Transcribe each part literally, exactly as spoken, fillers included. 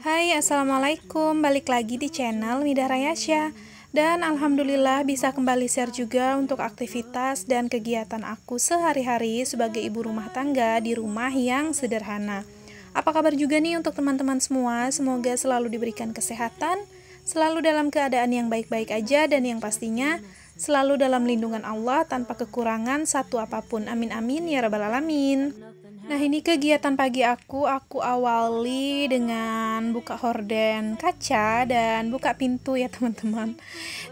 Hai, assalamualaikum, balik lagi di channel Midah Rayasha. Dan alhamdulillah bisa kembali share juga untuk aktivitas dan kegiatan aku sehari-hari sebagai ibu rumah tangga di rumah yang sederhana. Apa kabar juga nih untuk teman-teman semua, semoga selalu diberikan kesehatan, selalu dalam keadaan yang baik-baik aja, dan yang pastinya selalu dalam lindungan Allah tanpa kekurangan satu apapun. Amin amin ya rabbal alamin. Nah, ini kegiatan pagi aku, aku awali dengan buka horden kaca dan buka pintu ya teman-teman.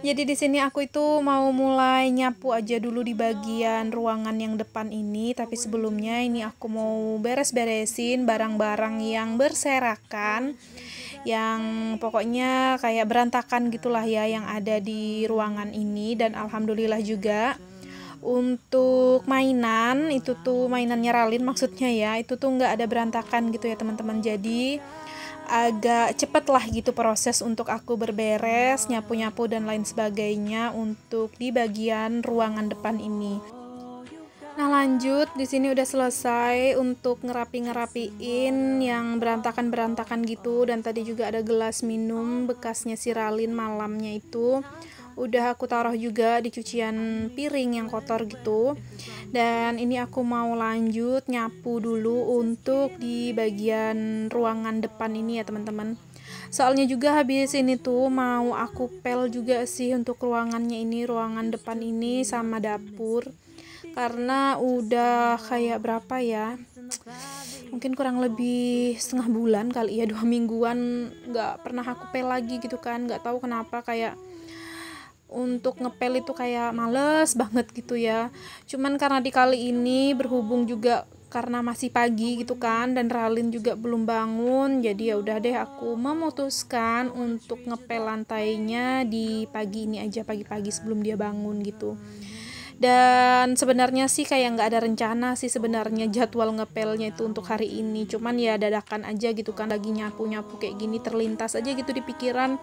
Jadi di sini aku itu mau mulai nyapu aja dulu di bagian ruangan yang depan ini, tapi sebelumnya ini aku mau beres-beresin barang-barang yang berserakan, yang pokoknya kayak berantakan gitulah ya yang ada di ruangan ini. Dan alhamdulillah juga untuk mainan itu tuh mainannya Ralin maksudnya ya, itu tuh nggak ada berantakan gitu ya teman-teman. Jadi agak cepet lah gitu proses untuk aku berberes, nyapu-nyapu dan lain sebagainya untuk di bagian ruangan depan ini. Nah, lanjut di sini udah selesai untuk ngerapi-ngerapiin yang berantakan-berantakan gitu, dan tadi juga ada gelas minum bekasnya si Ralin malamnya itu. Udah aku taruh juga di cucian piring yang kotor gitu. Dan ini aku mau lanjut nyapu dulu untuk di bagian ruangan depan ini ya teman-teman. Soalnya juga habis ini tuh mau aku pel juga sih untuk ruangannya ini, ruangan depan ini sama dapur, karena udah kayak berapa ya, mungkin kurang lebih setengah bulan kali ya, dua mingguan nggak pernah aku pel lagi gitu kan. Nggak tahu kenapa kayak untuk ngepel itu kayak males banget gitu ya. Cuman karena di kali ini berhubung juga karena masih pagi gitu kan, dan Ralin juga belum bangun, jadi ya udah deh aku memutuskan untuk ngepel lantainya di pagi ini aja, pagi-pagi sebelum dia bangun gitu. Dan sebenarnya sih kayak nggak ada rencana sih sebenarnya jadwal ngepelnya itu untuk hari ini, cuman ya dadakan aja gitu kan, lagi nyapu-nyapu kayak gini terlintas aja gitu di pikiran,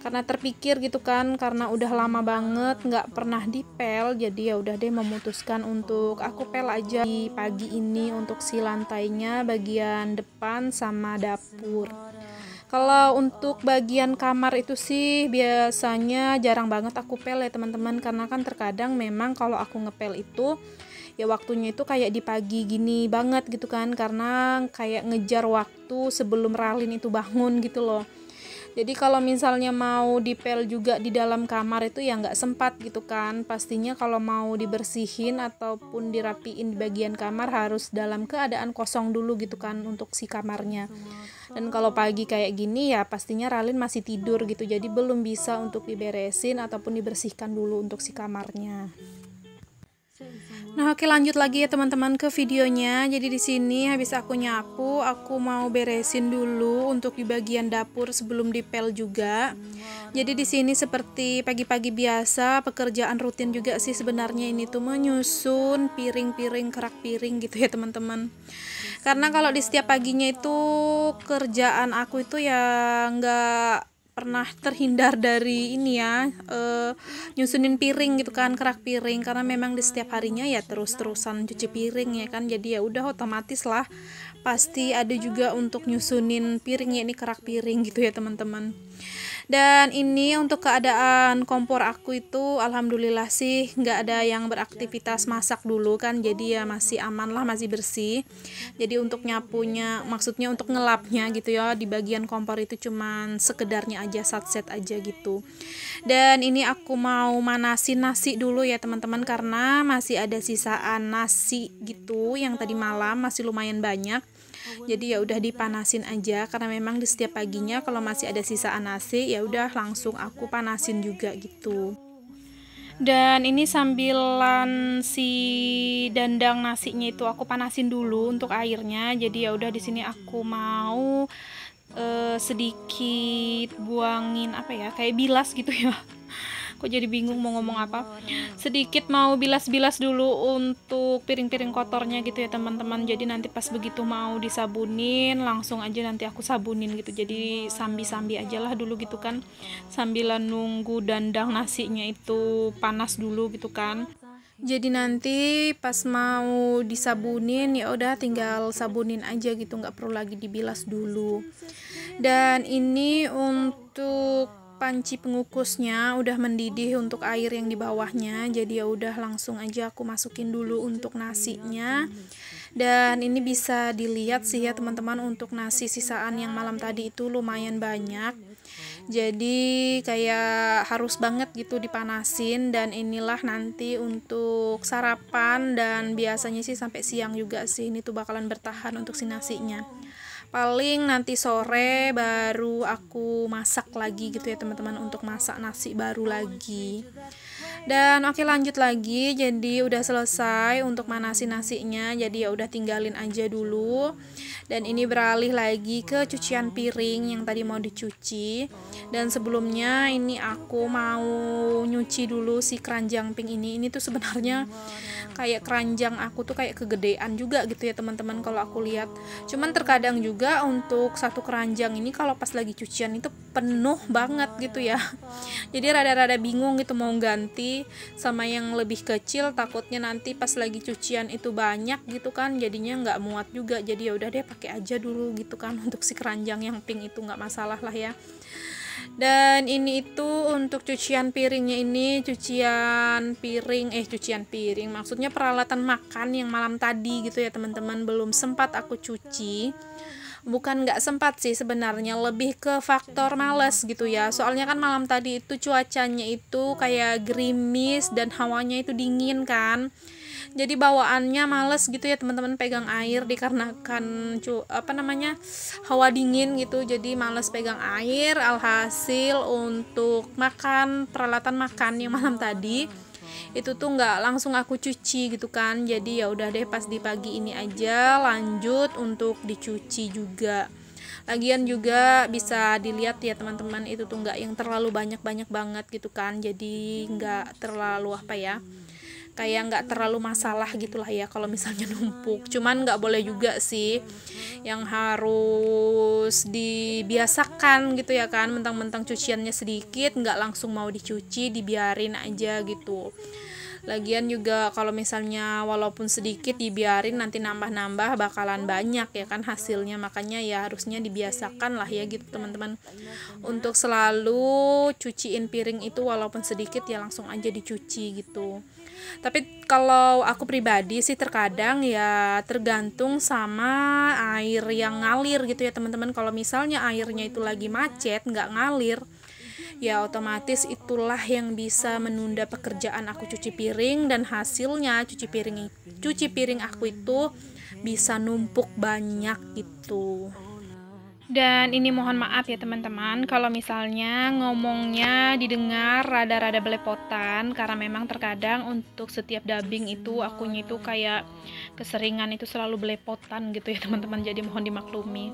karena terpikir gitu kan, karena udah lama banget nggak pernah dipel, jadi ya udah deh memutuskan untuk aku pel aja di pagi ini untuk si lantainya bagian depan sama dapur. Kalau untuk bagian kamar itu sih biasanya jarang banget aku pel ya teman-teman, karena kan terkadang memang kalau aku ngepel itu ya waktunya itu kayak di pagi gini banget gitu kan, karena kayak ngejar waktu sebelum Ralin itu bangun gitu loh. Jadi kalau misalnya mau dipel juga di dalam kamar itu ya nggak sempat gitu kan. Pastinya kalau mau dibersihin ataupun dirapiin di bagian kamar harus dalam keadaan kosong dulu gitu kan untuk si kamarnya. Dan kalau pagi kayak gini ya pastinya Ralin masih tidur gitu, jadi belum bisa untuk diberesin ataupun dibersihkan dulu untuk si kamarnya. Nah, oke lanjut lagi ya teman-teman ke videonya. Jadi di sini habis aku nyapu, aku mau beresin dulu untuk di bagian dapur sebelum dipel juga. Jadi di sini seperti pagi-pagi biasa, pekerjaan rutin juga sih sebenarnya ini tuh menyusun piring-piring, kerak piring gitu ya teman-teman. Karena kalau di setiap paginya itu kerjaan aku itu ya nggak pernah terhindar dari ini ya, e, nyusunin piring gitu kan, kerak piring, karena memang di setiap harinya ya terus-terusan cuci piring ya kan. Jadi ya udah otomatis lah pasti ada juga untuk nyusunin piringnya ini, kerak piring gitu ya teman-teman. Dan ini untuk keadaan kompor aku itu alhamdulillah sih nggak ada yang beraktivitas masak dulu kan, jadi ya masih aman lah, masih bersih. Jadi untuk nyapunya, maksudnya untuk ngelapnya gitu ya di bagian kompor itu cuman sekedarnya aja aja satset aja gitu. Dan ini aku mau manasin nasi dulu ya teman-teman, karena masih ada sisaan nasi gitu yang tadi malam masih lumayan banyak. Jadi ya udah dipanasin aja, karena memang di setiap paginya kalau masih ada sisaan nasi ya udah langsung aku panasin juga gitu. Dan ini sambilan si dandang nasinya itu aku panasin dulu untuk airnya. Jadi ya udah di sini aku mau Uh, sedikit buangin apa ya, kayak bilas gitu ya. Kok jadi bingung mau ngomong apa. Sedikit mau bilas-bilas dulu untuk piring-piring kotornya gitu ya teman-teman. Jadi nanti pas begitu mau disabunin, langsung aja nanti aku sabunin gitu. Jadi sambi-sambi aja lah dulu gitu kan, sambilan nunggu dandang nasinya itu panas dulu gitu kan. Jadi nanti pas mau disabunin ya udah tinggal sabunin aja gitu, nggak perlu lagi dibilas dulu. Dan ini untuk panci pengukusnya udah mendidih untuk air yang di bawahnya, jadi ya udah langsung aja aku masukin dulu untuk nasinya. Dan ini bisa dilihat sih ya teman-teman, untuk nasi sisaan yang malam tadi itu lumayan banyak, jadi kayak harus banget gitu dipanasin. Dan inilah nanti untuk sarapan, dan biasanya sih sampai siang juga sih ini tuh bakalan bertahan untuk si nasinya. Paling nanti sore baru aku masak lagi gitu ya teman-teman, untuk masak nasi baru lagi. Dan oke, lanjut lagi. Jadi udah selesai untuk manasin nasinya, jadi ya udah tinggalin aja dulu. Dan ini beralih lagi ke cucian piring yang tadi mau dicuci. Dan sebelumnya ini aku mau nyuci dulu si keranjang pink ini. Ini tuh sebenarnya kayak keranjang aku tuh kayak kegedean juga gitu ya teman-teman kalau aku lihat. Cuman terkadang juga juga untuk satu keranjang ini kalau pas lagi cucian itu penuh banget gitu ya, jadi rada-rada bingung gitu mau ganti sama yang lebih kecil, takutnya nanti pas lagi cucian itu banyak gitu kan, jadinya nggak muat juga. Jadi ya udah deh pakai aja dulu gitu kan untuk si keranjang yang pink itu, nggak masalah lah ya. Dan ini itu untuk cucian piringnya, ini cucian piring eh cucian piring maksudnya peralatan makan yang malam tadi gitu ya teman-teman, belum sempat aku cuci. Bukan nggak sempat sih sebenarnya, lebih ke faktor males gitu ya, soalnya kan malam tadi itu cuacanya itu kayak gerimis dan hawanya itu dingin kan, jadi bawaannya males gitu ya teman-teman pegang air, dikarenakan cu apa namanya hawa dingin gitu, jadi males pegang air. Alhasil untuk makan, peralatan makan yang malam tadi itu tuh nggak langsung aku cuci gitu kan, jadi ya udah deh pas di pagi ini aja lanjut untuk dicuci juga. Lagian juga bisa dilihat ya teman-teman, itu tuh nggak yang terlalu banyak-banyak banget gitu kan, jadi nggak terlalu apa ya, kayak nggak terlalu masalah gitulah ya kalau misalnya numpuk. Cuman nggak boleh juga sih yang harus dibiasakan gitu ya kan, mentang-mentang cuciannya sedikit nggak langsung mau dicuci, dibiarin aja gitu. Lagian juga kalau misalnya walaupun sedikit dibiarin, nanti nambah-nambah bakalan banyak ya kan hasilnya. Makanya ya harusnya dibiasakan lah ya gitu teman-teman, untuk selalu cuciin piring itu walaupun sedikit ya langsung aja dicuci gitu. Tapi kalau aku pribadi sih terkadang ya tergantung sama air yang ngalir gitu ya teman-teman. Kalau misalnya airnya itu lagi macet, nggak ngalir, ya otomatis itulah yang bisa menunda pekerjaan aku cuci piring, dan hasilnya cuci piring cuci piring aku itu bisa numpuk banyak gitu. Dan ini mohon maaf ya teman-teman kalau misalnya ngomongnya didengar rada-rada belepotan, karena memang terkadang untuk setiap dubbing itu akunya itu kayak keseringan itu selalu belepotan gitu ya teman-teman, jadi mohon dimaklumi.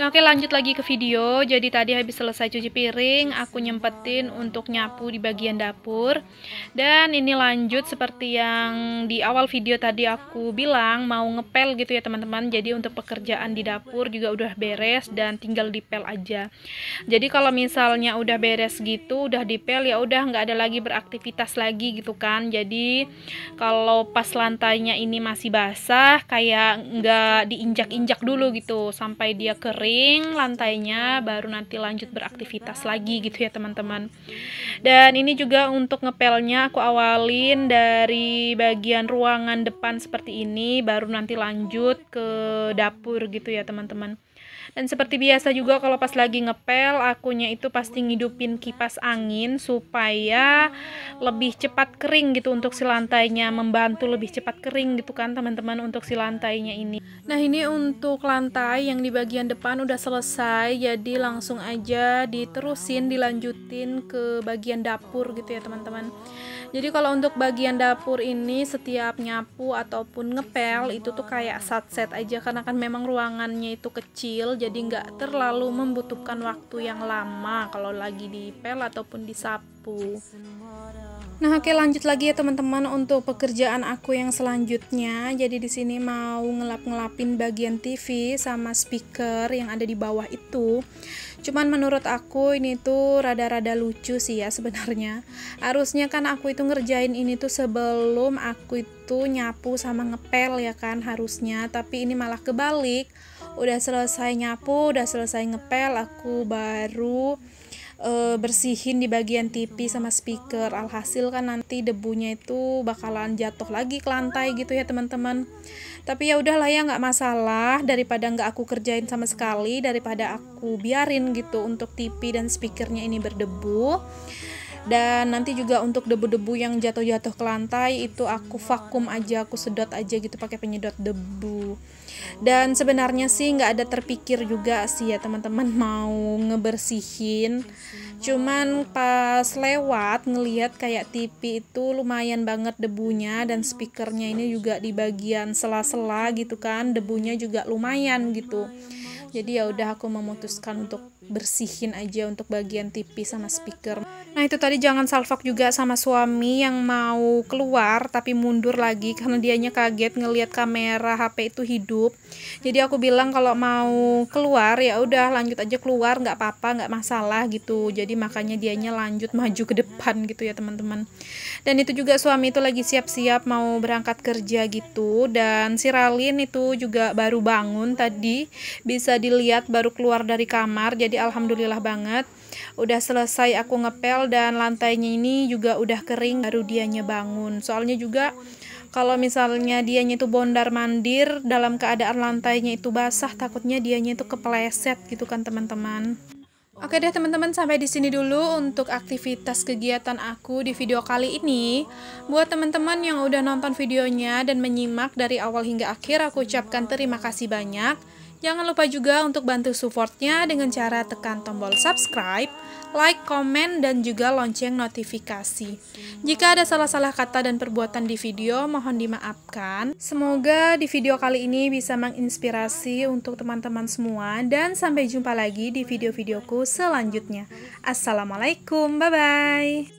Nah oke, lanjut lagi ke video. Jadi tadi habis selesai cuci piring, aku nyempetin untuk nyapu di bagian dapur. Dan ini lanjut seperti yang di awal video tadi aku bilang, mau ngepel gitu ya teman-teman. Jadi untuk pekerjaan di dapur juga udah beres dan tinggal dipel aja. Jadi kalau misalnya udah beres gitu, udah dipel, ya udah nggak ada lagi beraktivitas lagi gitu kan. Jadi kalau pas lantainya ini masih basah, kayak nggak diinjak-injak dulu gitu sampai dia kering lantainya, baru nanti lanjut beraktivitas lagi gitu ya teman-teman. Dan ini juga untuk ngepelnya aku awalin dari bagian ruangan depan seperti ini, baru nanti lanjut ke dapur gitu ya teman-teman. Dan seperti biasa juga kalau pas lagi ngepel, akunya itu pasti ngidupin kipas angin supaya lebih cepat kering gitu, untuk si lantainya, membantu lebih cepat kering gitu kan teman-teman untuk si lantainya ini. Nah ini untuk lantai yang di bagian depan udah selesai, jadi langsung aja diterusin, dilanjutin ke bagian dapur gitu ya teman-teman. Jadi kalau untuk bagian dapur ini setiap nyapu ataupun ngepel itu tuh kayak sat-set aja, karena kan memang ruangannya itu kecil, jadi nggak terlalu membutuhkan waktu yang lama kalau lagi dipel ataupun disapu. Nah, oke, lanjut lagi ya teman-teman untuk pekerjaan aku yang selanjutnya. Jadi di sini mau ngelap-ngelapin bagian T V sama speaker yang ada di bawah itu. Cuman menurut aku ini tuh rada-rada lucu sih ya sebenarnya. Harusnya kan aku itu ngerjain ini tuh sebelum aku itu nyapu sama ngepel ya kan harusnya, tapi ini malah kebalik. Udah selesai nyapu, udah selesai ngepel, aku baru E, bersihin di bagian T V sama speaker. Alhasil kan nanti debunya itu bakalan jatuh lagi ke lantai gitu ya teman-teman. Tapi ya udahlah ya, nggak masalah, daripada nggak aku kerjain sama sekali, daripada aku biarin gitu untuk T V dan speakernya ini berdebu. Dan nanti juga untuk debu-debu yang jatuh-jatuh ke lantai itu aku vakum aja, aku sedot aja gitu pakai penyedot debu. Dan sebenarnya sih nggak ada terpikir juga sih ya teman-teman mau ngebersihin, cuman pas lewat ngelihat kayak T V itu lumayan banget debunya, dan speakernya ini juga di bagian sela-sela gitu kan debunya juga lumayan gitu. Jadi ya udah aku memutuskan untuk bersihin aja untuk bagian T V sama speaker. Nah itu tadi jangan salfak juga sama suami yang mau keluar tapi mundur lagi karena dianya kaget ngelihat kamera H P itu hidup. Jadi aku bilang kalau mau keluar ya udah lanjut aja keluar, nggak apa-apa, nggak masalah gitu. Jadi makanya dianya lanjut maju ke depan gitu ya teman-teman. Dan itu juga suami itu lagi siap-siap mau berangkat kerja gitu, dan si Ralin itu juga baru bangun tadi, bisa dilihat baru keluar dari kamar. Jadi alhamdulillah banget, udah selesai aku ngepel dan lantainya ini juga udah kering, baru dianya bangun. Soalnya juga kalau misalnya dianya itu bondar-mandir dalam keadaan lantainya itu basah, takutnya dianya itu kepeleset gitu kan teman-teman. Oke deh teman-teman, sampai di sini dulu untuk aktivitas kegiatan aku di video kali ini. Buat teman-teman yang udah nonton videonya dan menyimak dari awal hingga akhir, aku ucapkan terima kasih banyak. Jangan lupa juga untuk bantu supportnya dengan cara tekan tombol subscribe, like, komen, dan juga lonceng notifikasi. Jika ada salah-salah kata dan perbuatan di video, mohon dimaafkan. Semoga di video kali ini bisa menginspirasi untuk teman-teman semua, dan sampai jumpa lagi di video-videoku selanjutnya. Assalamualaikum, bye-bye.